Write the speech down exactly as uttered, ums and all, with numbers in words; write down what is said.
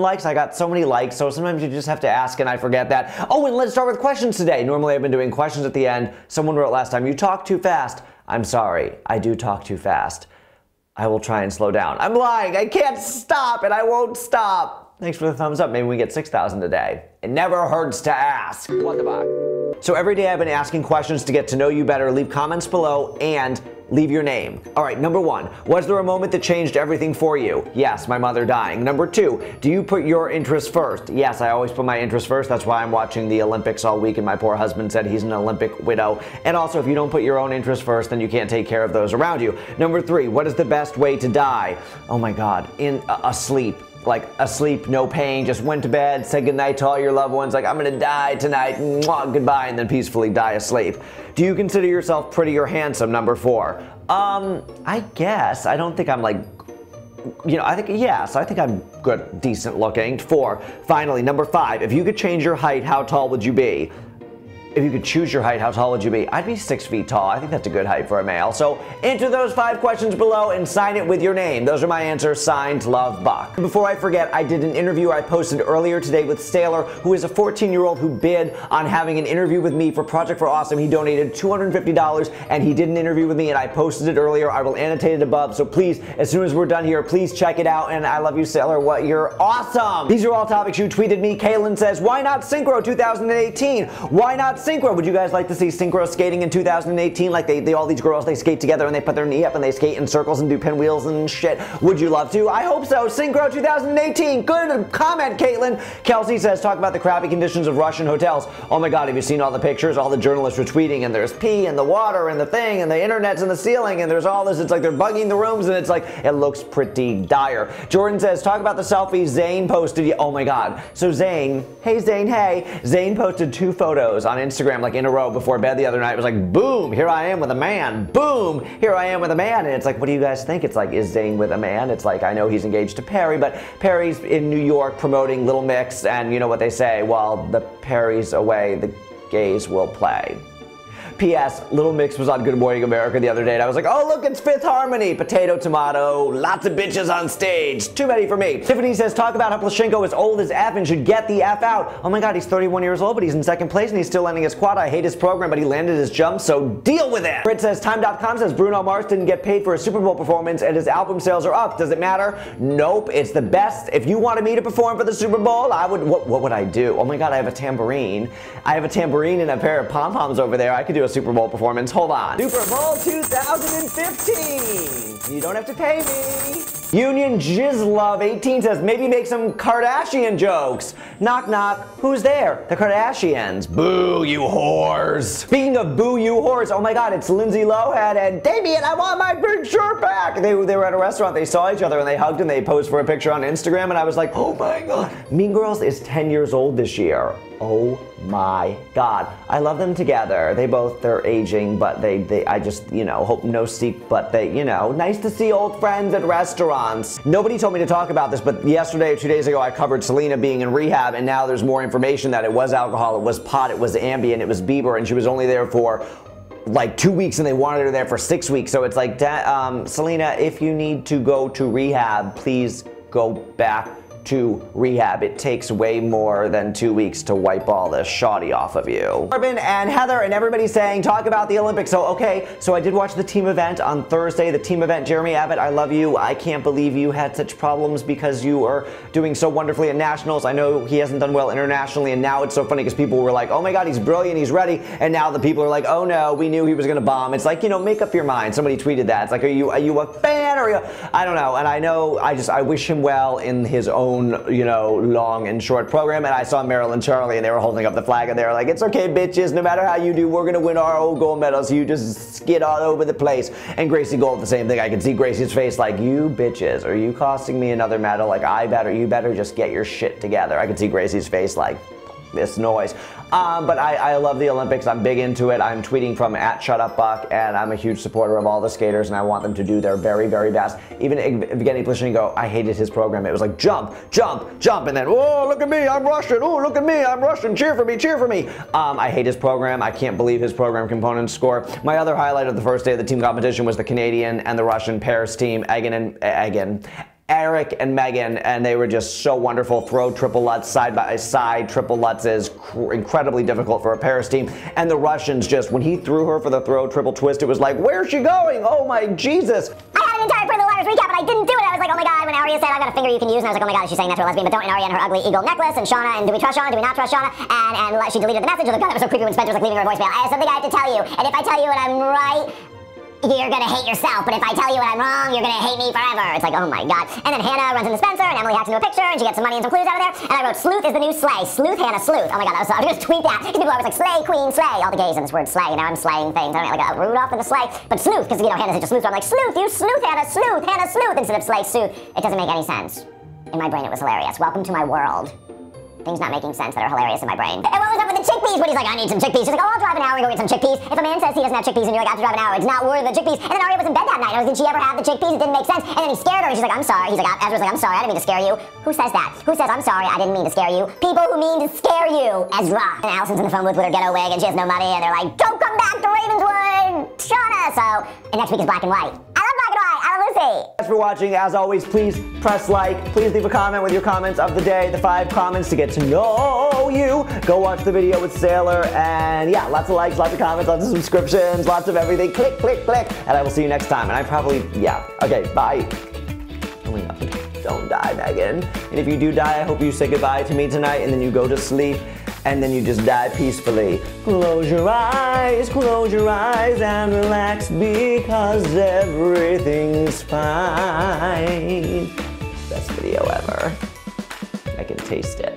likes. I got so many likes, so sometimes you just have to ask, and I forget that. Oh, and let's start with questions today. Normally I've been doing questions at the end. Someone wrote last time, you talk too fast. I'm sorry, I do talk too fast. I will try and slow down. I'm lying, I can't stop, and I won't stop. Thanks for the thumbs up, maybe we get six thousand today. It never hurts to ask. What the fuck? So every day I've been asking questions to get to know you better. Leave comments below and leave your name. All right, number one, was there a moment that changed everything for you? Yes, my mother dying. Number two, do you put your interests first? Yes, I always put my interests first. That's why I'm watching the Olympics all week, and my poor husband said he's an Olympic widow. And also, if you don't put your own interests first, then you can't take care of those around you. Number three, what is the best way to die? Oh my God, in uh, asleep. Like asleep, no pain, just went to bed, said goodnight to all your loved ones, like I'm gonna die tonight, mwah, goodbye, and then peacefully die asleep. Do you consider yourself pretty or handsome? Number four. Um, I guess. I don't think I'm like, you know, I think, yes, I think I'm good, decent looking. Four. Finally, number five. If you could change your height, how tall would you be? If you could choose your height, how tall would you be? I'd be six feet tall. I think that's a good height for a male. So enter those five questions below and sign it with your name. Those are my answers. Signed, Love, Buck. Before I forget, I did an interview I posted earlier today with Saylor, who is a fourteen-year-old who bid on having an interview with me for Project for Awesome. He donated two hundred fifty dollars, and he did an interview with me, and I posted it earlier. I will annotate it above. So please, as soon as we're done here, please check it out. And I love you, Saylor. What? You're awesome. These are all topics you tweeted me. Kaylin says, why not Synchro two thousand eighteen? Why not Synchro? Would you guys like to see Synchro skating in two thousand eighteen? Like they, they all these girls, they skate together and they put their knee up and they skate in circles and do pinwheels and shit. Would you love to? I hope so. Synchro two thousand eighteen. Good comment, Caitlin. Kelsey says, talk about the crappy conditions of Russian hotels. Oh my God, have you seen all the pictures? All the journalists were tweeting, and there's pee and the water and the thing and the internet's in the ceiling and there's all this. It's like they're bugging the rooms, and it's like, it looks pretty dire. Jordan says, talk about the selfies Zayn posted. Oh my God. So Zayn, hey Zayn, hey. Zayn posted two photos on Instagram. Instagram like in a row before bed the other night. It was like, boom, here I am with a man. Boom, here I am with a man. And it's like, what do you guys think? It's like, is Zayn with a man? It's like, I know he's engaged to Perry, but Perry's in New York promoting Little Mix, and you know what they say, while the Perry's away, the gays will play. P S. Little Mix was on Good Morning America the other day, and I was like, oh look, it's Fifth Harmony. Potato, tomato, lots of bitches on stage. Too many for me. Tiffany says, talk about how Plushenko is old as F and should get the F out. Oh my God, he's thirty-one years old, but he's in second place, and he's still landing his quad. I hate his program, but he landed his jump, so deal with it. Brit says, time dot com says, Bruno Mars didn't get paid for his Super Bowl performance, and his album sales are up. Does it matter? Nope, it's the best. If you wanted me to perform for the Super Bowl, I would, what, what would I do? Oh my God, I have a tambourine. I have a tambourine and a pair of pom-poms over there. I could do a Super Bowl performance. Hold on. Super Bowl two thousand fifteen. You don't have to pay me. Union Jizlove eighteen says, maybe make some Kardashian jokes. Knock knock. Who's there? The Kardashians. Boo, you whores. Speaking of boo, you whores, oh my God, it's Lindsay Lohan and Damien, I want my big shirt back. They, they were at a restaurant, they saw each other, and they hugged, and they posed for a picture on Instagram, and I was like, oh my God. Mean Girls is ten years old this year. Oh my God. I love them together. They both, they're aging, but they, they, I just, you know, hope no sleep, but they, you know, nice to see old friends at restaurants. Nobody told me to talk about this, but yesterday or two days ago, I covered Selena being in rehab, and now there's more information that it was alcohol, it was pot, it was Ambien, it was Bieber, and she was only there for like two weeks, and they wanted her there for six weeks. So it's like, um, Selena, if you need to go to rehab, please go back to rehab. It takes way more than two weeks to wipe all this shoddy off of you. Corbin and Heather and everybody saying, talk about the Olympics. So, okay, so I did watch the team event on Thursday, the team event. Jeremy Abbott, I love you. I can't believe you had such problems because you are doing so wonderfully at nationals. I know he hasn't done well internationally, and now it's so funny because people were like, oh my God, he's brilliant, he's ready. And now the people are like, oh no, we knew he was gonna bomb. It's like, you know, make up your mind. Somebody tweeted that. It's like, are you, are you a fan or are you, I don't know. And I know, I just, I wish him well in his own, you know, long and short program. And I saw Meryl and Charlie, and they were holding up the flag, and they were like, it's okay, bitches, no matter how you do, we're gonna win our old gold medals. You just skid all over the place. And Gracie Gold, the same thing. I could see Gracie's face like, you bitches, are you costing me another medal? Like, I better, you better just get your shit together. I could see Gracie's face like, this noise. Um, but I, I love the Olympics. I'm big into it. I'm tweeting from at ShutUpBuck, and I'm a huge supporter of all the skaters, and I want them to do their very, very best. Even Evgeny Plushenko, I hated his program. It was like, jump, jump, jump, and then, oh, look at me, I'm Russian. Oh, look at me, I'm Russian. Cheer for me, cheer for me. Um, I hate his program. I can't believe his program components score. My other highlight of the first day of the team competition was the Canadian and the Russian pairs team, Egan and Egan. Eric and Megan, and they were just so wonderful. Throw triple Lutz side by side. Triple Lutz is cr incredibly difficult for a Paris team. And the Russians just, when he threw her for the throw triple twist, it was like, where's she going? Oh my Jesus. I had an entire Pretty Little Liars recap, but I didn't do it. I was like, oh my God, when Aria said, I've got a finger you can use, and I was like, oh my God, she's saying that to a lesbian, but don't, and Aria and her ugly eagle necklace, and Shauna, and do we trust Shauna, do we not trust Shauna? And, and she deleted the message. Oh God, that was so creepy when Spencer was like leaving her a voicemail. I have something I have to tell you, and if I tell you and I'm right, you're gonna hate yourself, but if I tell you what I'm wrong, you're gonna hate me forever. It's like, oh my God. And then Hannah runs into Spencer, and Emily hacks into a picture, and she gets some money and some clues out of there. And I wrote, sleuth is the new sleigh. Sleuth, Hannah, sleuth. Oh my God, that was so, I was just tweet that. Because people are always like, sleigh, queen, sleigh. All the gays in this word sleigh. Now I'm slaying things. I don't know, like a Rudolph in the sleigh. But sleuth, because, you know, Hannah's just sleuth. So I'm like, sleuth, you sleuth, Hannah, sleuth, Hannah, sleuth. Instead of sleigh, sleuth. It doesn't make any sense. In my brain, it was hilarious. Welcome to my world. Things not making sense that are hilarious in my brain. And what was up with the chickpeas? When he's like, I need some chickpeas. She's like, oh, I'll drive an hour and go get some chickpeas. If a man says he doesn't have chickpeas and you're like, I have to drive an hour, it's not worth the chickpeas. And then Aria was in bed that night. I was like, did she ever have the chickpeas? It didn't make sense. And then he scared her and she's like, I'm sorry. He's like, Ezra's like, I'm sorry. I didn't mean to scare you. Who says that? Who says, I'm sorry, I didn't mean to scare you? People who mean to scare you. Ezra. And Allison's in the phone booth with her ghetto wig and she has no money. And they're like, don't come back to Ravenswood, Shauna. So, and next week is Black and White. I love Black and White. I love Lucy. Thanks for watching. As always, please press like. Please leave a comment with your comments of the day. The five comments to get to know you. Go watch the video with Saylor, and yeah, lots of likes, lots of comments, lots of subscriptions, lots of everything. Click, click, click, and I will see you next time. And I probably, yeah, okay, bye. Oh my God, don't die, Megan. And if you do die, I hope you say goodbye to me tonight, and then you go to sleep, and then you just die peacefully. Close your eyes, close your eyes, and relax, because everything's fine. Best video ever. I can taste it.